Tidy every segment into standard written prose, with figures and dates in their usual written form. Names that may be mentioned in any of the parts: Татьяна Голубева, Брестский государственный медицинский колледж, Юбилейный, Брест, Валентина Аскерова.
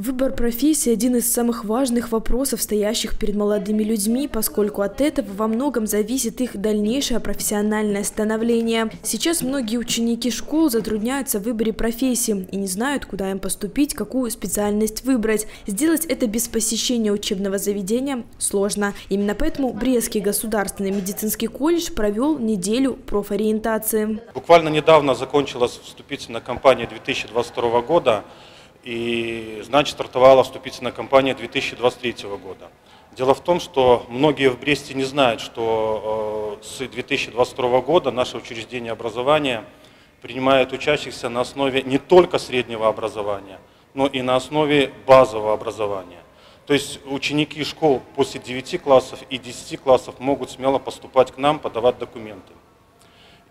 Выбор профессии – один из самых важных вопросов, стоящих перед молодыми людьми, поскольку от этого во многом зависит их дальнейшее профессиональное становление. Сейчас многие ученики школ затрудняются в выборе профессии и не знают, куда им поступить, какую специальность выбрать. Сделать это без посещения учебного заведения сложно. Именно поэтому Брестский государственный медицинский колледж провел неделю профориентации. Буквально недавно закончилась вступительная кампания 2022 года. И, значит, стартовала вступительная кампания 2023 года. Дело в том, что многие в Бресте не знают, что с 2022 года наше учреждение образования принимает учащихся на основе не только среднего образования, но и на основе базового образования. То есть ученики школ после 9 классов и 10 классов могут смело поступать к нам, подавать документы.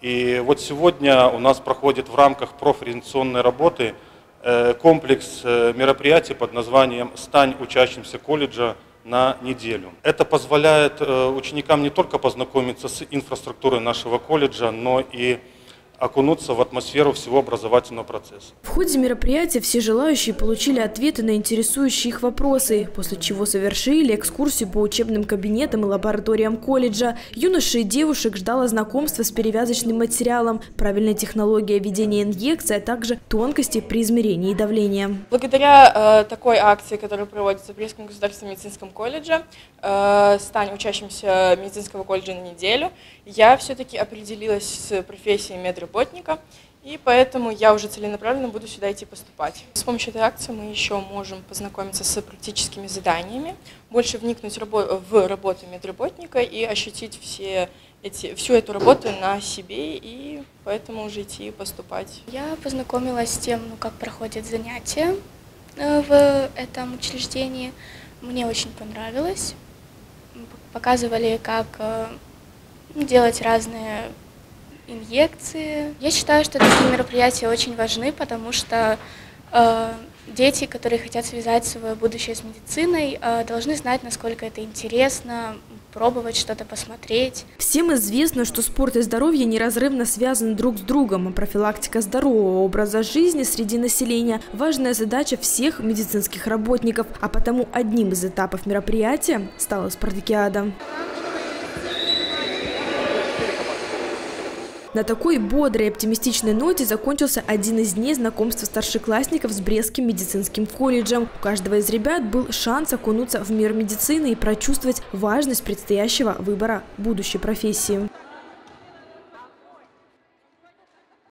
И вот сегодня у нас проходит в рамках профориентационной работы комплекс мероприятий под названием «Стань учащимся колледжа на неделю». Это позволяет ученикам не только познакомиться с инфраструктурой нашего колледжа, но и окунуться в атмосферу всего образовательного процесса. В ходе мероприятия все желающие получили ответы на интересующие их вопросы, после чего совершили экскурсию по учебным кабинетам и лабораториям колледжа. Юношей и девушек ждало знакомство с перевязочным материалом, правильная технология введения инъекций, а также тонкости при измерении давления. Благодаря такой акции, которая проводится в Брестском государственном медицинском колледже, «Стань учащимся медицинского колледжа на неделю», я все-таки определилась с профессией медработника. И поэтому я уже целенаправленно буду сюда идти поступать. С помощью этой акции мы еще можем познакомиться с практическими заданиями, больше вникнуть в работу медработника и ощутить всю эту работу на себе, и поэтому уже идти поступать. Я познакомилась с тем, как проходят занятия в этом учреждении. Мне очень понравилось. Показывали, как делать разные инъекции. Я считаю, что такие мероприятия очень важны, потому что дети, которые хотят связать свое будущее с медициной, должны знать, насколько это интересно, пробовать что-то, посмотреть. Всем известно, что спорт и здоровье неразрывно связаны друг с другом, а профилактика здорового образа жизни среди населения – важная задача всех медицинских работников, а потому одним из этапов мероприятия стала спартакиада. На такой бодрой и оптимистичной ноте закончился один из дней знакомства старшеклассников с Брестским медицинским колледжем. У каждого из ребят был шанс окунуться в мир медицины и прочувствовать важность предстоящего выбора будущей профессии.